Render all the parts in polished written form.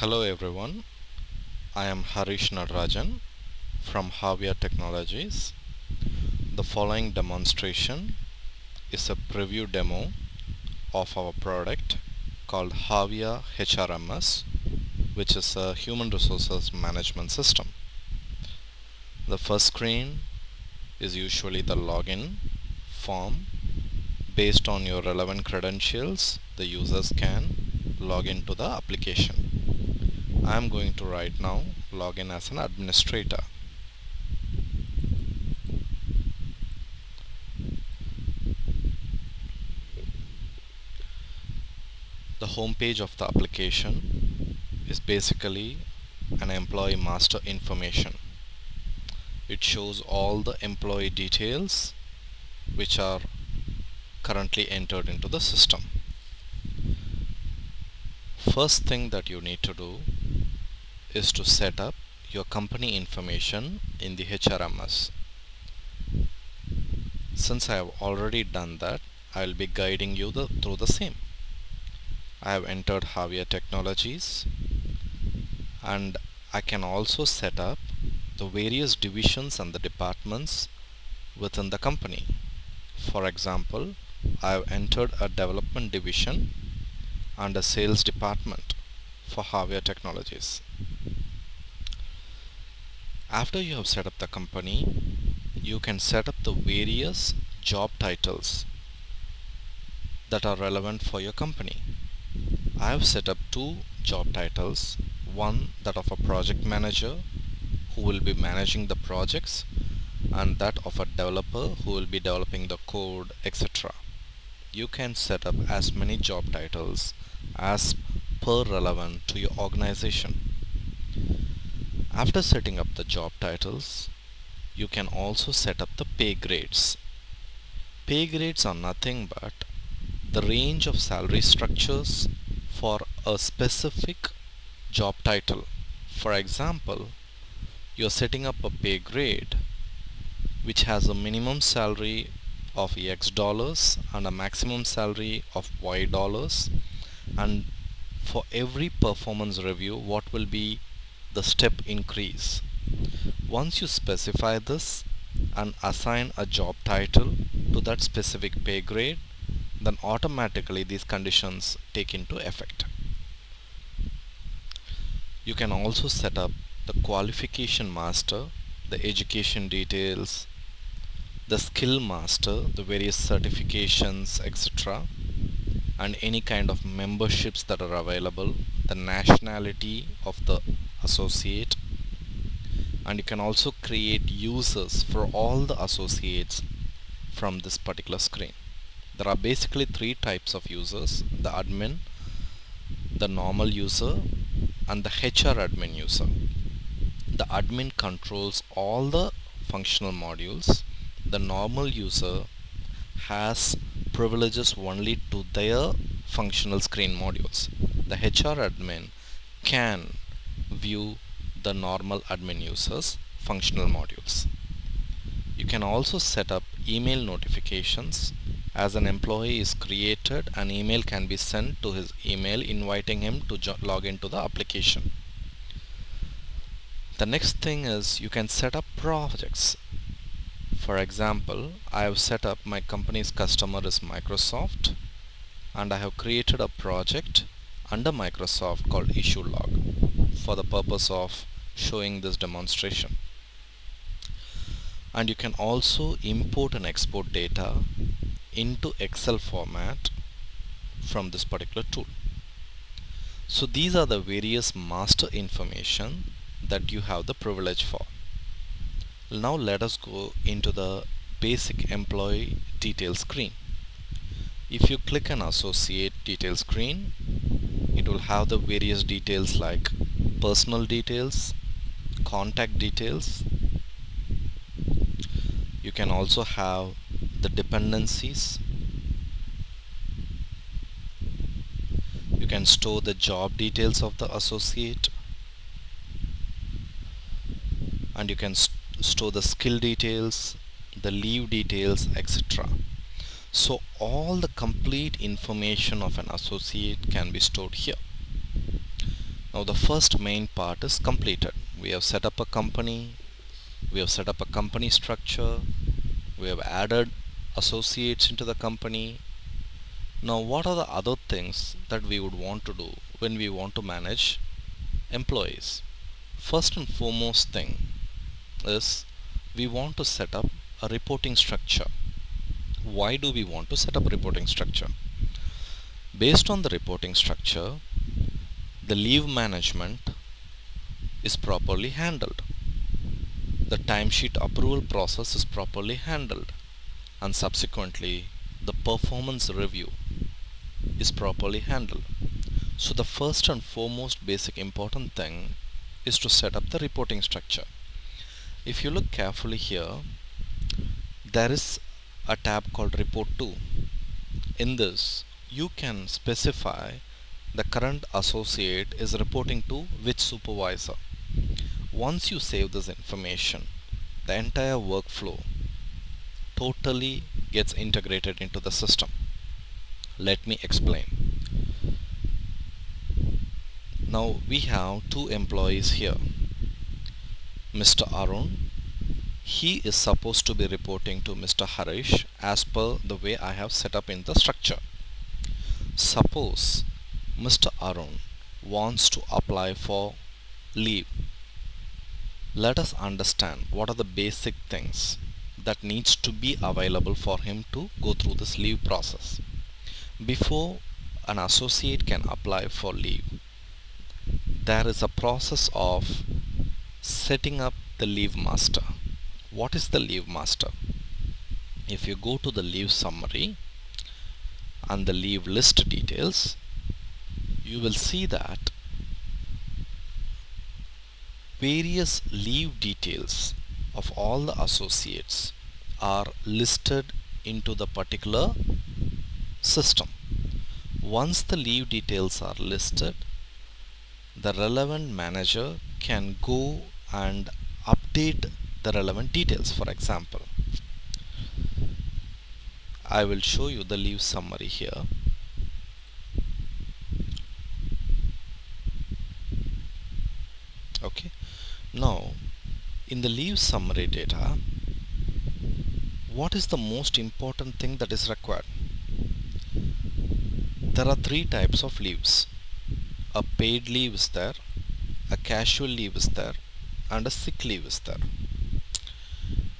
Hello everyone, I am Harish Nadarajan from Harvia Technologies. The following demonstration is a preview demo of our product called Harvia HRMS, which is a human resources management system. The first screen is usually the login form. Based on your relevant credentials, the users can log into the application. I am going to right now log in as an administrator. The home page of the application is basically an employee master information. It shows all the employee details which are currently entered into the system. First thing that you need to do is to set up your company information in the HRMS. Since I have already done that, I will be guiding you through the same. I have entered Harvia Technologies, and I can also set up the various divisions and the departments within the company. For example, I have entered a development division and a sales department for Harvia Technologies. After you have set up the company, you can set up the various job titles that are relevant for your company. I have set up two job titles, one that of a project manager who will be managing the projects, and that of a developer who will be developing the code, etc. You can set up as many job titles as per relevant to your organization. After setting up the job titles, you can also set up the pay grades. Pay grades are nothing but the range of salary structures for a specific job title. For example, you are setting up a pay grade which has a minimum salary of X dollars and a maximum salary of Y dollars, and for every performance review what will be the step increase. Once you specify this and assign a job title to that specific pay grade, then automatically these conditions take into effect. You can also set up the qualification master, the education details, the skill master, the various certifications, etc., and any kind of memberships that are available, the nationality of the associate, and you can also create users for all the associates from this particular screen. There are basically three types of users: the admin, the normal user, and the HR admin user. The admin controls all the functional modules. The normal user has privileges only to their functional screen modules. The HR admin can view the normal admin user's functional modules. You can also set up email notifications. As an employee is created, an email can be sent to his email inviting him to log into the application. The next thing is you can set up projects. For example, I have set up my company's customer is Microsoft, and I have created a project under Microsoft called Issue Log for the purpose of showing this demonstration. And you can also import and export data into Excel format from this particular tool. So these are the various master information that you have the privilege for. Now let us go into the basic employee detail screen. If you click on associate detail screen, it will have the various details like personal details, contact details. You can also have the dependencies. You can store the job details of the associate, and you can store the skill details, the leave details, etc. So all the complete information of an associate can be stored here. Now the first main part is completed. We have set up a company, we have set up a company structure, we have added associates into the company. Now what are the other things that we would want to do when we want to manage employees? First and foremost thing is we want to set up a reporting structure. Why do we want to set up a reporting structure? Based on the reporting structure, the leave management is properly handled, the timesheet approval process is properly handled, and subsequently the performance review is properly handled. So the first and foremost basic important thing is to set up the reporting structure. If you look carefully here, there is a tab called Report To. In this, you can specify the current associate is reporting to which supervisor. Once you save this information, the entire workflow totally gets integrated into the system. Let me explain. Now we have two employees here. Mr. Arun, he is supposed to be reporting to Mr. Harish as per the way I have set up in the structure. Suppose Mr. Arun wants to apply for leave. Let us understand what are the basic things that needs to be available for him to go through this leave process. Before an associate can apply for leave, there is a process of setting up the leave master. What is the leave master? If you go to the leave summary and the leave list details, you will see that various leave details of all the associates are listed into the particular system. Once the leave details are listed, the relevant manager can go and update the relevant details. For example, I will show you the leave summary here. Okay, now in the leave summary data, what is the most important thing that is required? There are three types of leaves. A paid leave is there, a casual leave is there, and a sick leave is there.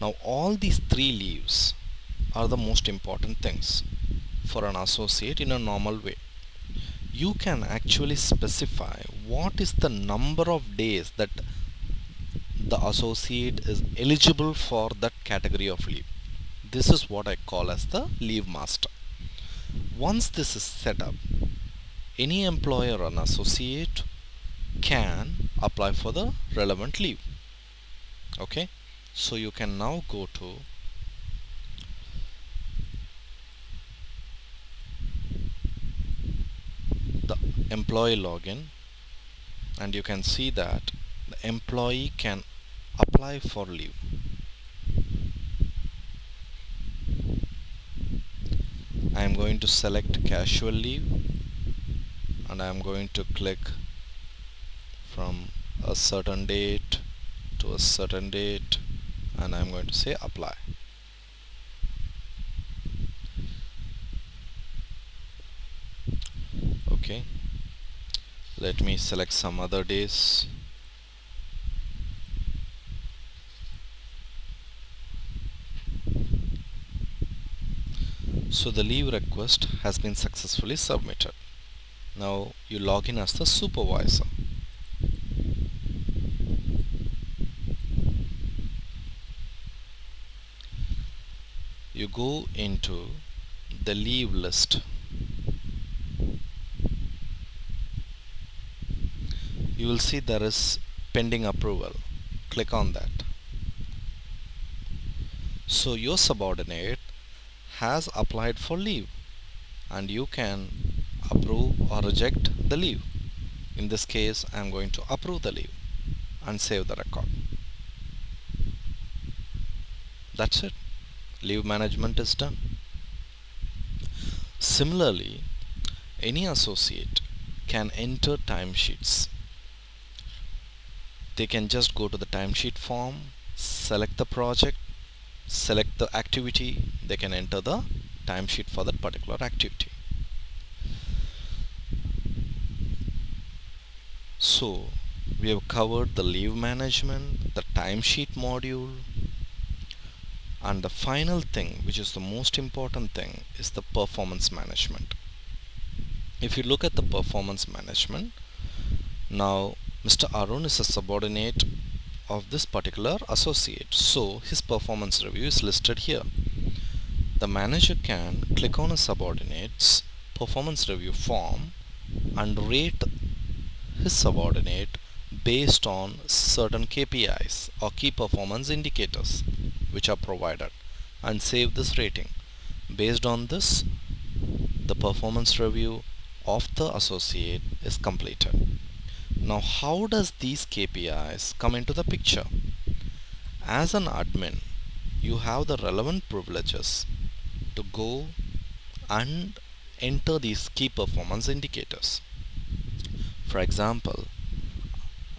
Now all these three leaves are the most important things for an associate in a normal way. You can actually specify what is the number of days that the associate is eligible for that category of leave. This is what I call as the leave master. Once this is set up, any employer or an associate can apply for the relevant leave. Okay, so you can now go to the employee login, and you can see that the employee can apply for leave. I am going to select casual leave, and I am going to click from a certain date to a certain date, and I am going to say apply. Okay, let me select some other days. So the leave request has been successfully submitted. Now you log in as the supervisor. You go into the leave list. You will see there is pending approval. Click on that. So your subordinate has applied for leave, and you can approve or reject the leave. In this case, I am going to approve the leave and save the record. That's it. Leave management is done. Similarly, any associate can enter timesheets they can just go to the timesheet form, select the project, select the activity, they can enter the timesheet for that particular activity. So we have covered the leave management, the timesheet module, and the final thing, which is the most important thing, is the performance management. If you look at the performance management, now Mr. Arun is a subordinate of this particular associate, so his performance review is listed here. The manager can click on a subordinate's performance review form and rate his subordinate based on certain KPIs or key performance indicators which are provided, and save this rating. Based on this, the performance review of the associate is completed. Now, how does these KPIs come into the picture? As an admin, you have the relevant privileges to go and enter these key performance indicators. For example,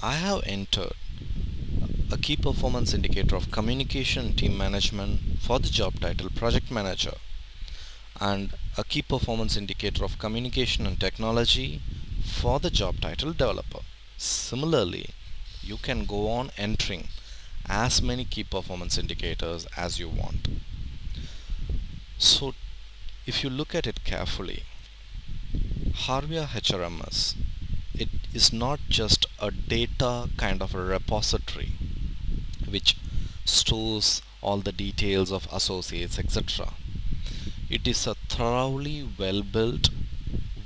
I have entered a key performance indicator of communication team management for the job title project manager, and a key performance indicator of communication and technology for the job title developer. Similarly, you can go on entering as many key performance indicators as you want. So if you look at it carefully, Harvia HRMS, it is not just a data kind of a repository which stores all the details of associates, etc. It is a thoroughly well-built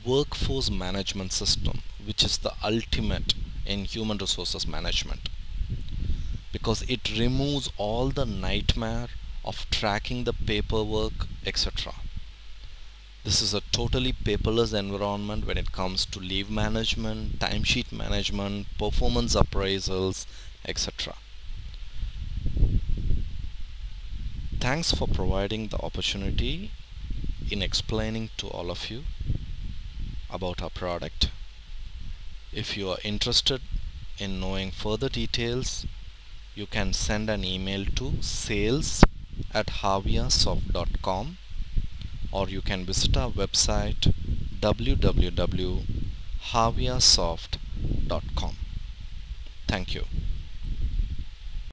workforce management system, which is the ultimate in human resources management, because it removes all the nightmare of tracking the paperwork, etc. This is a totally paperless environment when it comes to leave management, timesheet management, performance appraisals, etc. Thanks for providing the opportunity in explaining to all of you about our product. If you are interested in knowing further details, you can send an email to sales@harviasoft.com, or you can visit our website www.harviasoft.com. Thank you.